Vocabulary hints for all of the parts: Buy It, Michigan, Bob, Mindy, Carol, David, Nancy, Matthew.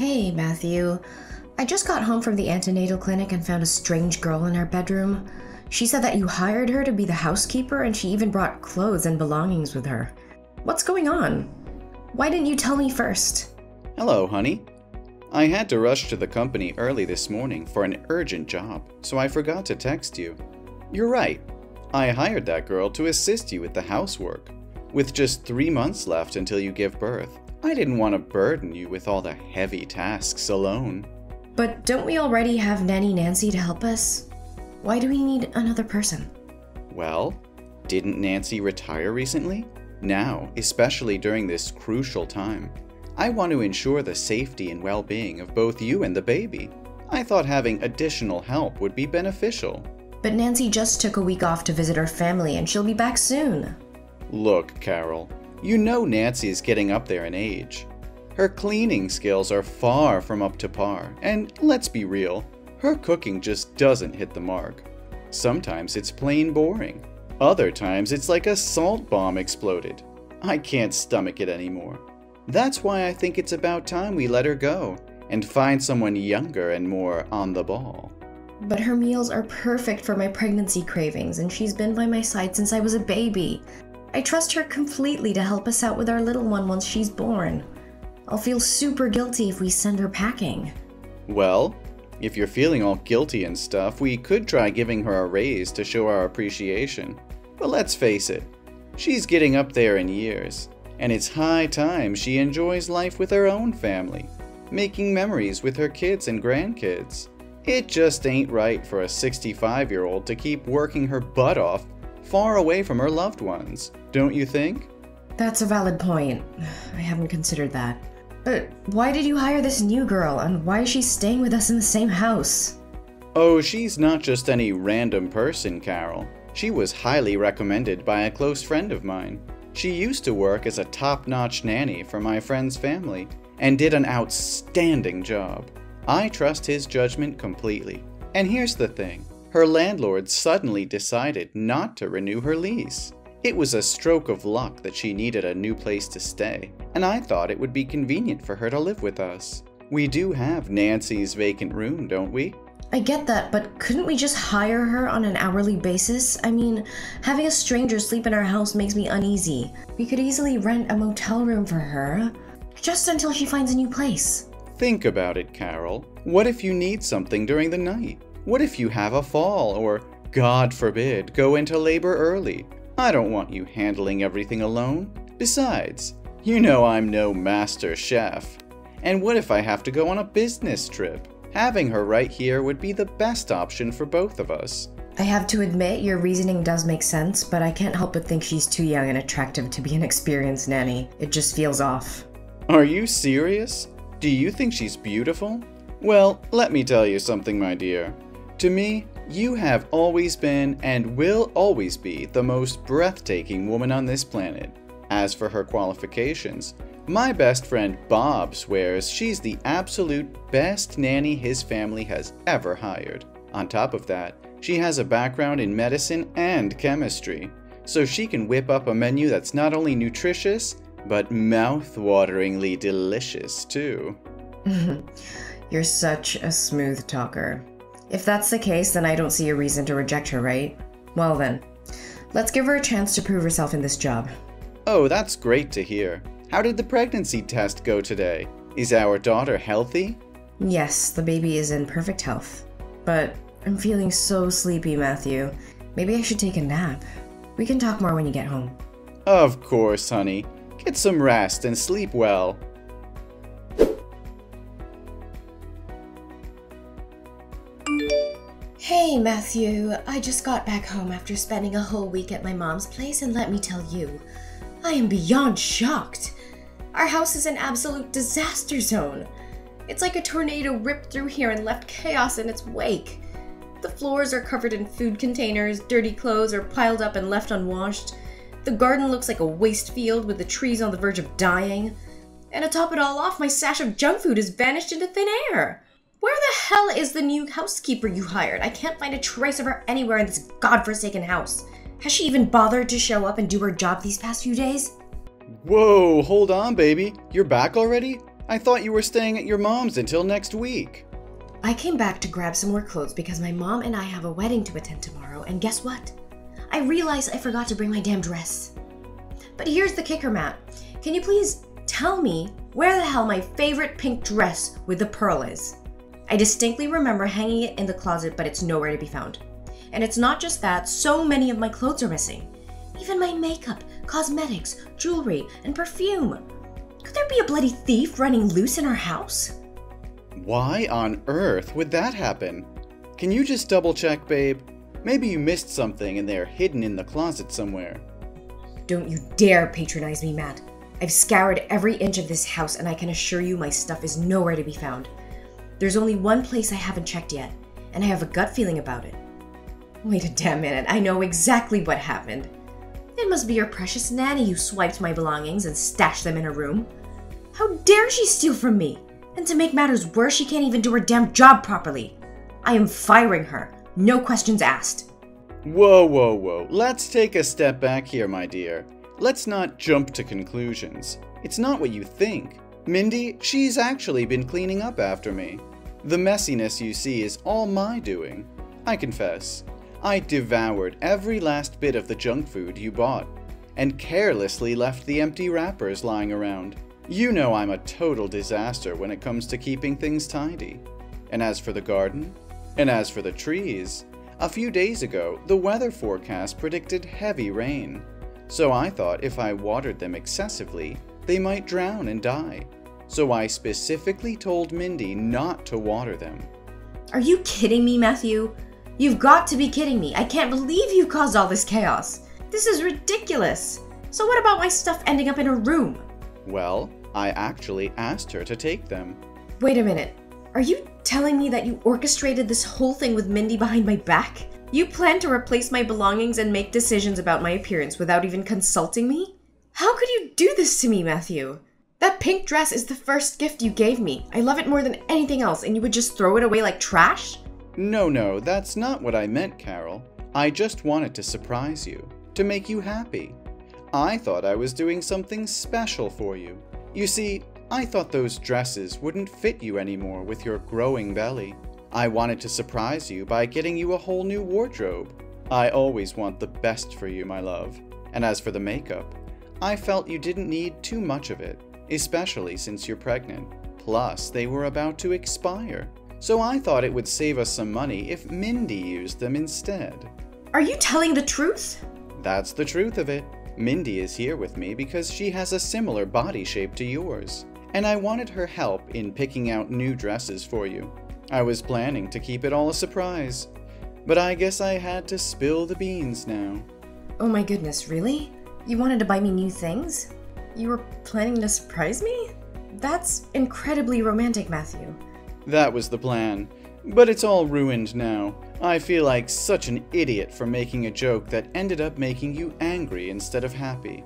Hey, Matthew. I just got home from the antenatal clinic and found a strange girl in our bedroom. She said that you hired her to be the housekeeper, and she even brought clothes and belongings with her. What's going on? Why didn't you tell me first? Hello, honey. I had to rush to the company early this morning for an urgent job, so I forgot to text you. You're right. I hired that girl to assist you with the housework. With just 3 months left until you give birth, I didn't want to burden you with all the heavy tasks alone. But don't we already have Nanny Nancy to help us? Why do we need another person? Well, didn't Nancy retire recently? Now, especially during this crucial time, I want to ensure the safety and well-being of both you and the baby. I thought having additional help would be beneficial. But Nancy just took a week off to visit her family, and she'll be back soon. Look, Carol, you know Nancy is getting up there in age. Her cleaning skills are far from up to par, and let's be real, her cooking just doesn't hit the mark. Sometimes it's plain boring. Other times it's like a salt bomb exploded. I can't stomach it anymore. That's why I think it's about time we let her go and find someone younger and more on the ball. But her meals are perfect for my pregnancy cravings, and she's been by my side since I was a baby. I trust her completely to help us out with our little one once she's born. I'll feel super guilty if we send her packing. Well, if you're feeling all guilty and stuff, we could try giving her a raise to show our appreciation. But let's face it, she's getting up there in years, and it's high time she enjoys life with her own family, making memories with her kids and grandkids. It just ain't right for a 65-year-old to keep working her butt off far away from her loved ones, don't you think? That's a valid point. I haven't considered that. But why did you hire this new girl, and why is she staying with us in the same house? Oh, she's not just any random person, Carol. She was highly recommended by a close friend of mine. She used to work as a top-notch nanny for my friend's family, and did an outstanding job. I trust his judgment completely. And here's the thing. Her landlord suddenly decided not to renew her lease. It was a stroke of luck that she needed a new place to stay, and I thought it would be convenient for her to live with us. We do have Nancy's vacant room, don't we? I get that, but couldn't we just hire her on an hourly basis? I mean, having a stranger sleep in our house makes me uneasy. We could easily rent a motel room for her, just until she finds a new place. Think about it, Carol. What if you need something during the night? What if you have a fall, or, God forbid, go into labor early? I don't want you handling everything alone. Besides, you know I'm no master chef. And what if I have to go on a business trip? Having her right here would be the best option for both of us. I have to admit, your reasoning does make sense, but I can't help but think she's too young and attractive to be an experienced nanny. It just feels off. Are you serious? Do you think she's beautiful? Well, let me tell you something, my dear. To me, you have always been and will always be the most breathtaking woman on this planet. As for her qualifications, my best friend Bob swears she's the absolute best nanny his family has ever hired. On top of that, she has a background in medicine and chemistry, so she can whip up a menu that's not only nutritious, but mouth-wateringly delicious too. You're such a smooth talker. If that's the case, then I don't see a reason to reject her, right? Well then, let's give her a chance to prove herself in this job. Oh, that's great to hear. How did the pregnancy test go today? Is our daughter healthy? Yes, the baby is in perfect health. But I'm feeling so sleepy, Matthew. Maybe I should take a nap. We can talk more when you get home. Of course, honey. Get some rest and sleep well. Hey Matthew, I just got back home after spending a whole week at my mom's place, and let me tell you, I am beyond shocked. Our house is an absolute disaster zone. It's like a tornado ripped through here and left chaos in its wake. The floors are covered in food containers, dirty clothes are piled up and left unwashed. The garden looks like a waste field with the trees on the verge of dying. And to top it all off, my stash of junk food has vanished into thin air. Where the hell is the new housekeeper you hired? I can't find a trace of her anywhere in this godforsaken house. Has she even bothered to show up and do her job these past few days? Whoa, hold on, baby. You're back already? I thought you were staying at your mom's until next week. I came back to grab some more clothes because my mom and I have a wedding to attend tomorrow, and guess what? I realized I forgot to bring my damn dress. But here's the kicker, Matt. Can you please tell me where the hell my favorite pink dress with the pearl is? I distinctly remember hanging it in the closet, but it's nowhere to be found. And it's not just that, so many of my clothes are missing. Even my makeup, cosmetics, jewelry, and perfume. Could there be a bloody thief running loose in our house? Why on earth would that happen? Can you just double check, babe? Maybe you missed something and they're hidden in the closet somewhere. Don't you dare patronize me, Matt. I've scoured every inch of this house and I can assure you my stuff is nowhere to be found. There's only one place I haven't checked yet, and I have a gut feeling about it. Wait a damn minute, I know exactly what happened. It must be your precious nanny who swiped my belongings and stashed them in her room. How dare she steal from me? And to make matters worse, she can't even do her damn job properly. I am firing her. No questions asked. Whoa, whoa, whoa. Let's take a step back here, my dear. Let's not jump to conclusions. It's not what you think. Mindy, she's actually been cleaning up after me. The messiness you see is all my doing. I confess. I devoured every last bit of the junk food you bought, and carelessly left the empty wrappers lying around. You know I'm a total disaster when it comes to keeping things tidy. And as for the garden, and as for the trees, a few days ago the weather forecast predicted heavy rain. So I thought if I watered them excessively, they might drown and die. So I specifically told Mindy not to water them. Are you kidding me, Matthew? You've got to be kidding me. I can't believe you caused all this chaos. This is ridiculous. So what about my stuff ending up in a room? Well, I actually asked her to take them. Wait a minute. Are you telling me that you orchestrated this whole thing with Mindy behind my back? You planned to replace my belongings and make decisions about my appearance without even consulting me? How could you do this to me, Matthew? That pink dress is the first gift you gave me. I love it more than anything else, and you would just throw it away like trash? No, that's not what I meant, Carol. I just wanted to surprise you, to make you happy. I thought I was doing something special for you. You see, I thought those dresses wouldn't fit you anymore with your growing belly. I wanted to surprise you by getting you a whole new wardrobe. I always want the best for you, my love. And as for the makeup, I felt you didn't need too much of it, especially since you're pregnant. Plus, they were about to expire. So I thought it would save us some money if Mindy used them instead. Are you telling the truth? That's the truth of it. Mindy is here with me because she has a similar body shape to yours, and I wanted her help in picking out new dresses for you. I was planning to keep it all a surprise, but I guess I had to spill the beans now. Oh my goodness, really? You wanted to buy me new things? You were planning to surprise me? That's incredibly romantic, Matthew. That was the plan, but it's all ruined now. I feel like such an idiot for making a joke that ended up making you angry instead of happy.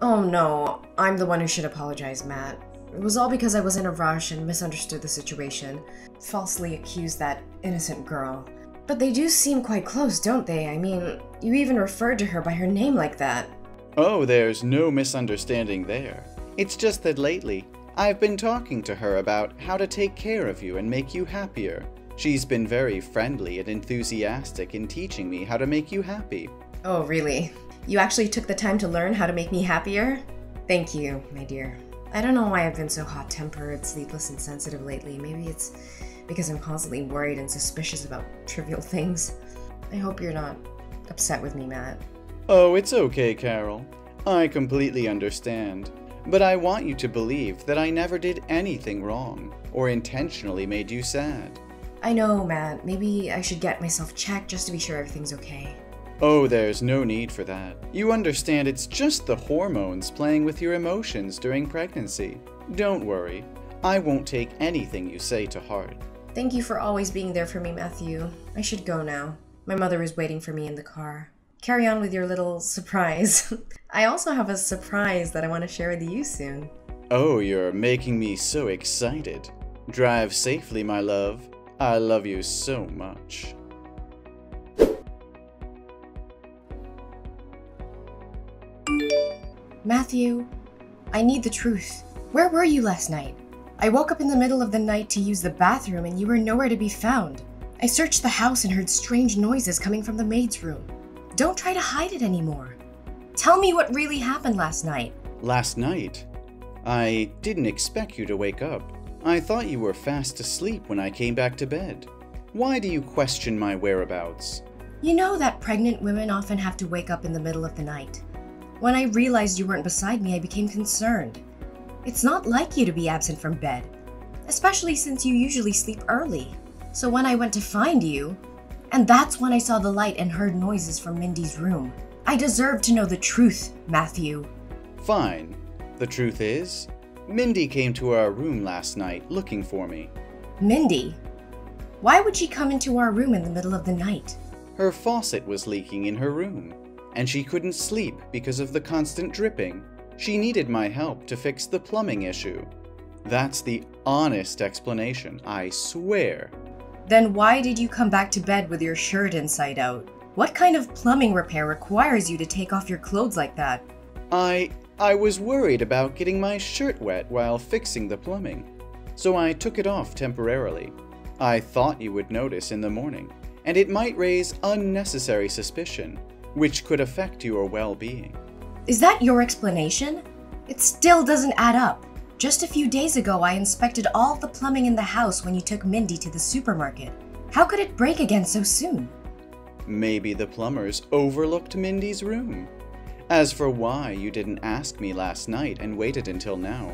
Oh no, I'm the one who should apologize, Matt. It was all because I was in a rush and misunderstood the situation, falsely accused that innocent girl. But they do seem quite close, don't they? I mean, you even referred to her by her name like that. Oh, there's no misunderstanding there. It's just that lately, I've been talking to her about how to take care of you and make you happier. She's been very friendly and enthusiastic in teaching me how to make you happy. Oh, really? You actually took the time to learn how to make me happier? Thank you, my dear. I don't know why I've been so hot-tempered, sleepless, and sensitive lately. Maybe it's because I'm constantly worried and suspicious about trivial things. I hope you're not upset with me, Matt. Oh, it's okay, Carol. I completely understand. But I want you to believe that I never did anything wrong or intentionally made you sad. I know, Matt. Maybe I should get myself checked just to be sure everything's okay. Oh, there's no need for that. You understand it's just the hormones playing with your emotions during pregnancy. Don't worry. I won't take anything you say to heart. Thank you for always being there for me, Matthew. I should go now. My mother is waiting for me in the car. Carry on with your little surprise. I also have a surprise that I want to share with you soon. Oh, you're making me so excited. Drive safely, my love. I love you so much. Matthew, I need the truth. Where were you last night? I woke up in the middle of the night to use the bathroom and you were nowhere to be found. I searched the house and heard strange noises coming from the maid's room. Don't try to hide it anymore. Tell me what really happened last night. Last night? I didn't expect you to wake up. I thought you were fast asleep when I came back to bed. Why do you question my whereabouts? You know that pregnant women often have to wake up in the middle of the night. When I realized you weren't beside me, I became concerned. It's not like you to be absent from bed, especially since you usually sleep early. So when I went to find you, and that's when I saw the light and heard noises from Mindy's room. I deserve to know the truth, Matthew. Fine. The truth is, Mindy came to our room last night looking for me. Mindy? Why would she come into our room in the middle of the night? Her faucet was leaking in her room, and she couldn't sleep because of the constant dripping. She needed my help to fix the plumbing issue. That's the honest explanation, I swear. Then why did you come back to bed with your shirt inside out? What kind of plumbing repair requires you to take off your clothes like that? I was worried about getting my shirt wet while fixing the plumbing, so I took it off temporarily. I thought you would notice in the morning, and it might raise unnecessary suspicion, which could affect your well-being. Is that your explanation? It still doesn't add up. Just a few days ago, I inspected all the plumbing in the house when you took Mindy to the supermarket. How could it break again so soon? Maybe the plumbers overlooked Mindy's room. As for why you didn't ask me last night and waited until now,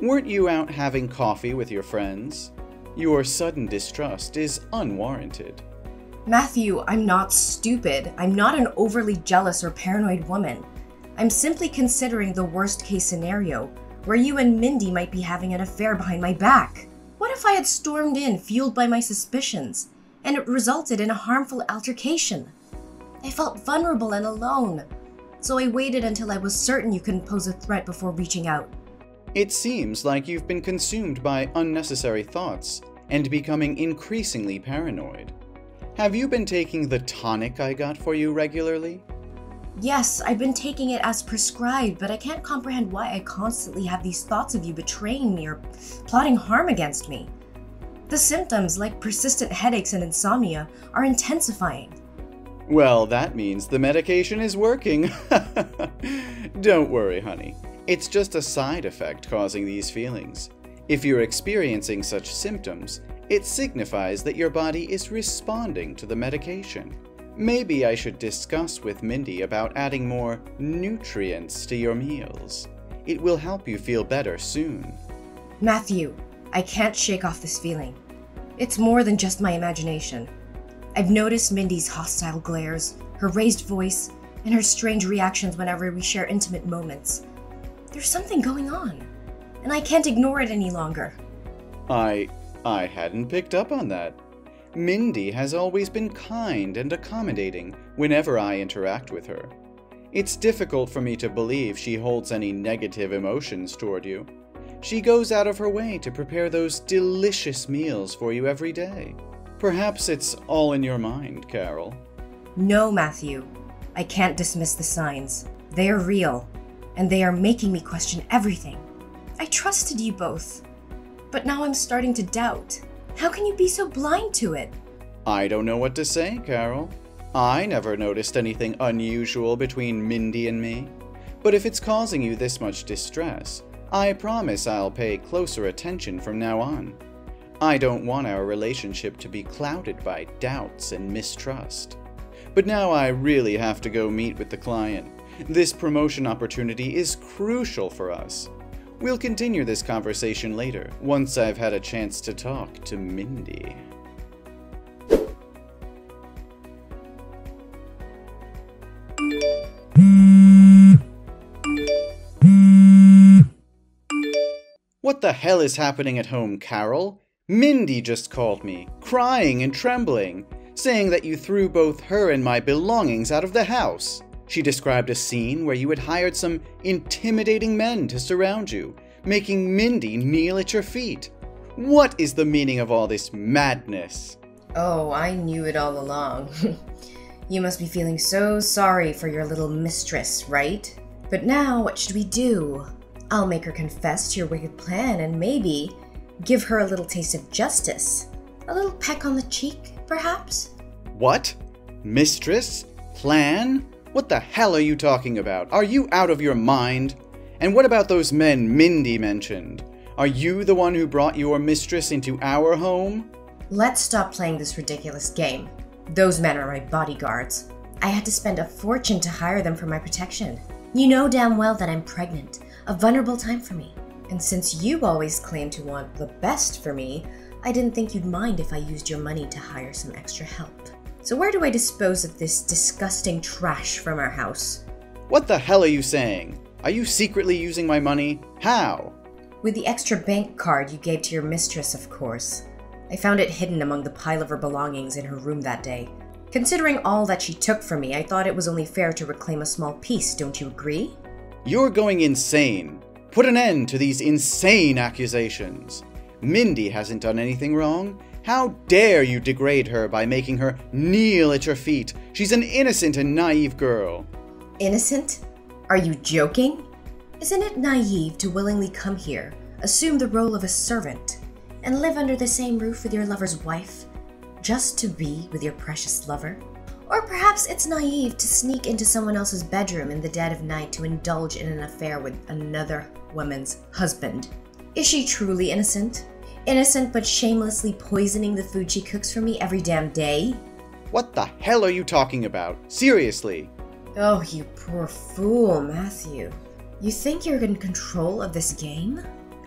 weren't you out having coffee with your friends? Your sudden distrust is unwarranted. Matthew, I'm not stupid. I'm not an overly jealous or paranoid woman. I'm simply considering the worst-case scenario, where you and Mindy might be having an affair behind my back. What if I had stormed in, fueled by my suspicions, and it resulted in a harmful altercation? I felt vulnerable and alone, so I waited until I was certain you couldn't pose a threat before reaching out. It seems like you've been consumed by unnecessary thoughts and becoming increasingly paranoid. Have you been taking the tonic I got for you regularly? Yes, I've been taking it as prescribed, but I can't comprehend why I constantly have these thoughts of you betraying me or plotting harm against me. The symptoms, like persistent headaches and insomnia, are intensifying. Well, that means the medication is working. Don't worry, honey. It's just a side effect causing these feelings. If you're experiencing such symptoms, it signifies that your body is responding to the medication. Maybe I should discuss with Mindy about adding more nutrients to your meals. It will help you feel better soon. Matthew, I can't shake off this feeling. It's more than just my imagination. I've noticed Mindy's hostile glares, her raised voice, and her strange reactions whenever we share intimate moments. There's something going on, and I can't ignore it any longer. I hadn't picked up on that. Mindy has always been kind and accommodating whenever I interact with her. It's difficult for me to believe she holds any negative emotions toward you. She goes out of her way to prepare those delicious meals for you every day. Perhaps it's all in your mind, Carol. No, Matthew. I can't dismiss the signs. They are real, and they are making me question everything. I trusted you both, but now I'm starting to doubt. How can you be so blind to it? I don't know what to say, Carol. I never noticed anything unusual between Mindy and me. But if it's causing you this much distress, I promise I'll pay closer attention from now on. I don't want our relationship to be clouded by doubts and mistrust. But now I really have to go meet with the client. This promotion opportunity is crucial for us. We'll continue this conversation later, once I've had a chance to talk to Mindy. What the hell is happening at home, Carol? Mindy just called me, crying and trembling, saying that you threw both her and my belongings out of the house. She described a scene where you had hired some intimidating men to surround you, making Mindy kneel at your feet. What is the meaning of all this madness? Oh, I knew it all along. You must be feeling so sorry for your little mistress, right? But now, what should we do? I'll make her confess to your wicked plan, and maybe Give her a little taste of justice. A little peck on the cheek, perhaps? What? Mistress? Plan? What the hell are you talking about? Are you out of your mind? And what about those men Mindy mentioned? Are you the one who brought your mistress into our home? Let's stop playing this ridiculous game. Those men are my bodyguards. I had to spend a fortune to hire them for my protection. You know damn well that I'm pregnant, a vulnerable time for me. And since you always claim to want the best for me, I didn't think you'd mind if I used your money to hire some extra help. So where do I dispose of this disgusting trash from our house? What the hell are you saying? Are you secretly using my money? How? With the extra bank card you gave to your mistress, of course. I found it hidden among the pile of her belongings in her room that day. Considering all that she took from me, I thought it was only fair to reclaim a small piece, don't you agree? You're going insane. Put an end to these insane accusations. Mindy hasn't done anything wrong. How dare you degrade her by making her kneel at your feet? She's an innocent and naive girl. Innocent? Are you joking? Isn't it naive to willingly come here, assume the role of a servant, and live under the same roof with your lover's wife, just to be with your precious lover? Or perhaps it's naive to sneak into someone else's bedroom in the dead of night to indulge in an affair with another woman's husband. Is she truly innocent? Innocent but shamelessly poisoning the food she cooks for me every damn day? What the hell are you talking about? Seriously? Oh, you poor fool, Matthew. You think you're in control of this game?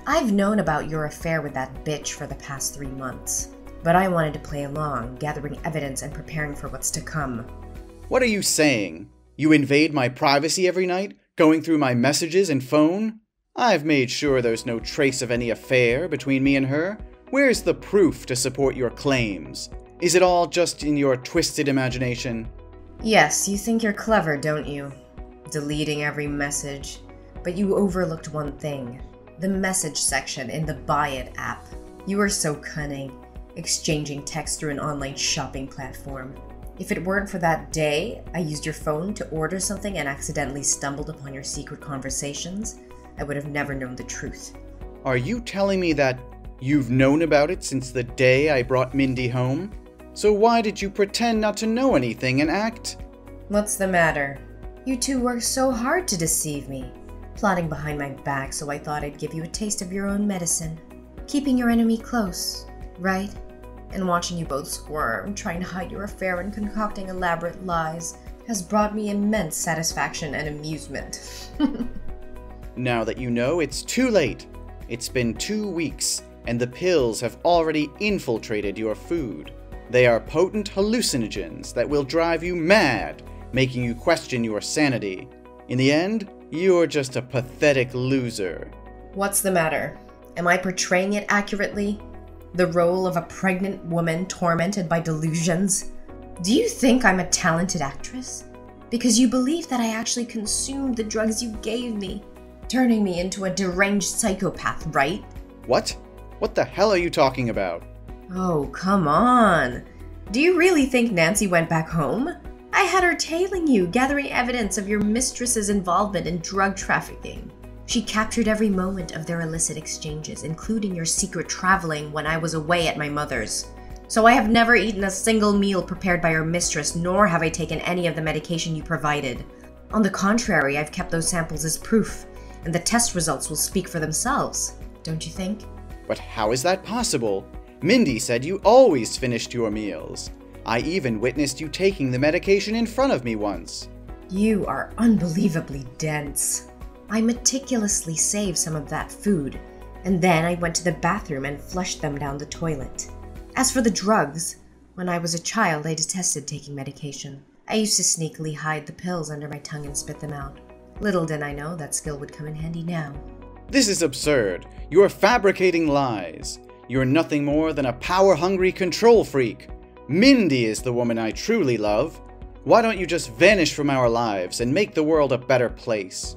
I've known about your affair with that bitch for the past 3 months, but I wanted to play along, gathering evidence and preparing for what's to come. What are you saying? You invade my privacy every night, going through my messages and phone? I've made sure there's no trace of any affair between me and her. Where's the proof to support your claims? Is it all just in your twisted imagination? Yes, you think you're clever, don't you? Deleting every message. But you overlooked one thing. The message section in the Buy It app. You are so cunning, exchanging text through an online shopping platform. If it weren't for that day, I used your phone to order something and accidentally stumbled upon your secret conversations, I would have never known the truth. Are you telling me that you've known about it since the day I brought Mindy home? So why did you pretend not to know anything and act? What's the matter? You two worked so hard to deceive me, plotting behind my back, so I thought I'd give you a taste of your own medicine. Keeping your enemy close, right? And watching you both squirm, trying to hide your affair and concocting elaborate lies has brought me immense satisfaction and amusement. Now that you know, it's too late. It's been 2 weeks, and the pills have already infiltrated your food. They are potent hallucinogens that will drive you mad, making you question your sanity. In the end, you're just a pathetic loser. What's the matter? Am I portraying it accurately? The role of a pregnant woman tormented by delusions? Do you think I'm a talented actress? Because you believe that I actually consumed the drugs you gave me, turning me into a deranged psychopath, right? What? What the hell are you talking about? Oh, come on. Do you really think Nancy went back home? I had her tailing you, gathering evidence of your mistress's involvement in drug trafficking. She captured every moment of their illicit exchanges, including your secret traveling when I was away at my mother's. So I have never eaten a single meal prepared by your mistress, nor have I taken any of the medication you provided. On the contrary, I've kept those samples as proof, and the test results will speak for themselves, don't you think? But how is that possible? Mindy said you always finished your meals. I even witnessed you taking the medication in front of me once. You are unbelievably dense. I meticulously saved some of that food, and then I went to the bathroom and flushed them down the toilet. As for the drugs, when I was a child, I detested taking medication. I used to sneakily hide the pills under my tongue and spit them out. Little did I know that skill would come in handy now. This is absurd. You're fabricating lies. You're nothing more than a power-hungry control freak. Mindy is the woman I truly love. Why don't you just vanish from our lives and make the world a better place?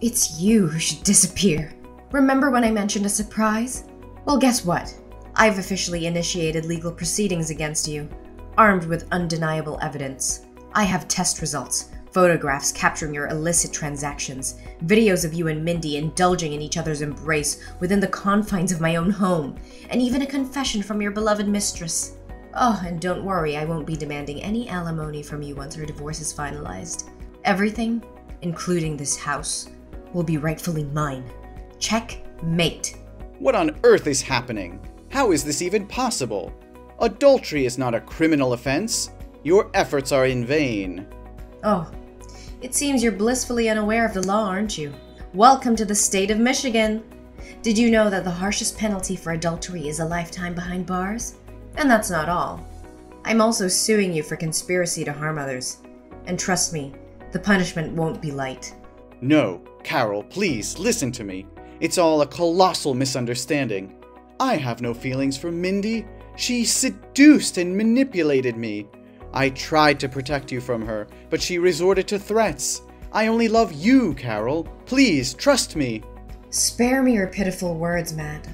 It's you who should disappear. Remember when I mentioned a surprise? Well, guess what? I've officially initiated legal proceedings against you, armed with undeniable evidence. I have test results Photographs capturing your illicit transactions, videos of you and Mindy indulging in each other's embrace within the confines of my own home, and even a confession from your beloved mistress. Oh, and don't worry, I won't be demanding any alimony from you once our divorce is finalized. Everything, including this house, will be rightfully mine. Checkmate. What on earth is happening? How is this even possible? Adultery is not a criminal offense. Your efforts are in vain. Oh, it seems you're blissfully unaware of the law, aren't you? Welcome to the state of Michigan. Did you know that the harshest penalty for adultery is a lifetime behind bars? And that's not all. I'm also suing you for conspiracy to harm others. And trust me, the punishment won't be light. No, Carol, please listen to me. It's all a colossal misunderstanding. I have no feelings for Mindy. She seduced and manipulated me. I tried to protect you from her, but she resorted to threats. I only love you, Carol. Please, trust me. Spare me your pitiful words, Matt.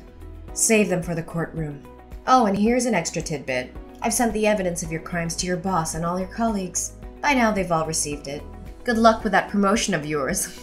Save them for the courtroom. Oh, and here's an extra tidbit. I've sent the evidence of your crimes to your boss and all your colleagues. By now, they've all received it. Good luck with that promotion of yours.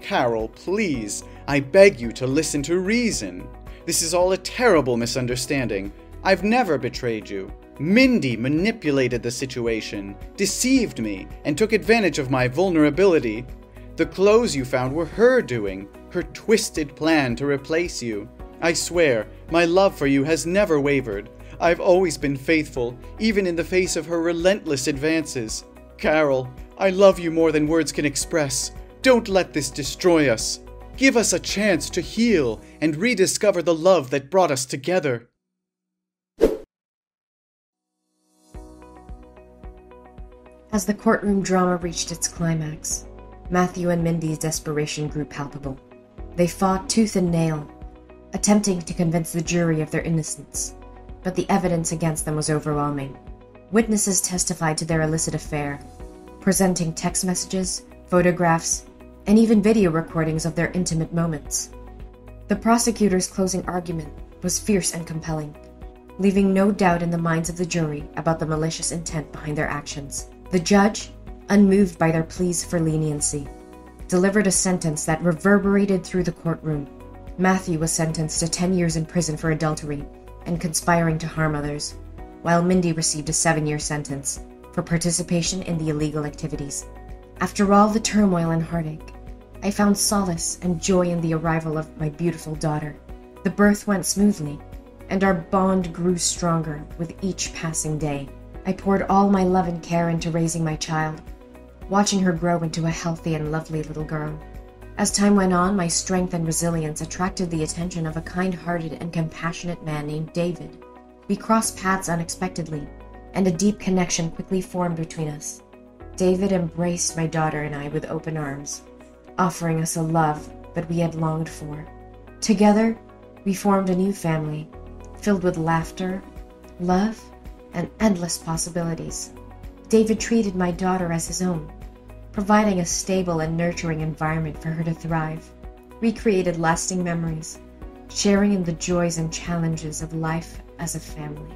Carol, please. I beg you to listen to reason. This is all a terrible misunderstanding. I've never betrayed you. Mindy manipulated the situation, deceived me, and took advantage of my vulnerability. The clothes you found were her doing, her twisted plan to replace you. I swear, my love for you has never wavered. I've always been faithful, even in the face of her relentless advances. Carol, I love you more than words can express. Don't let this destroy us. Give us a chance to heal and rediscover the love that brought us together. As the courtroom drama reached its climax, Matthew and Mindy's desperation grew palpable. They fought tooth and nail, attempting to convince the jury of their innocence, but the evidence against them was overwhelming. Witnesses testified to their illicit affair, presenting text messages, photographs, and even video recordings of their intimate moments. The prosecutor's closing argument was fierce and compelling, leaving no doubt in the minds of the jury about the malicious intent behind their actions. The judge, unmoved by their pleas for leniency, delivered a sentence that reverberated through the courtroom. Matthew was sentenced to 10 years in prison for adultery and conspiring to harm others, while Mindy received a 7-year sentence for participation in the illegal activities. After all the turmoil and heartache, I found solace and joy in the arrival of my beautiful daughter. The birth went smoothly, and our bond grew stronger with each passing day. I poured all my love and care into raising my child, watching her grow into a healthy and lovely little girl. As time went on, my strength and resilience attracted the attention of a kind-hearted and compassionate man named David. We crossed paths unexpectedly, and a deep connection quickly formed between us. David embraced my daughter and I with open arms, offering us a love that we had longed for. Together, we formed a new family, filled with laughter, love, and endless possibilities. David treated my daughter as his own, providing a stable and nurturing environment for her to thrive. We created lasting memories, sharing in the joys and challenges of life as a family.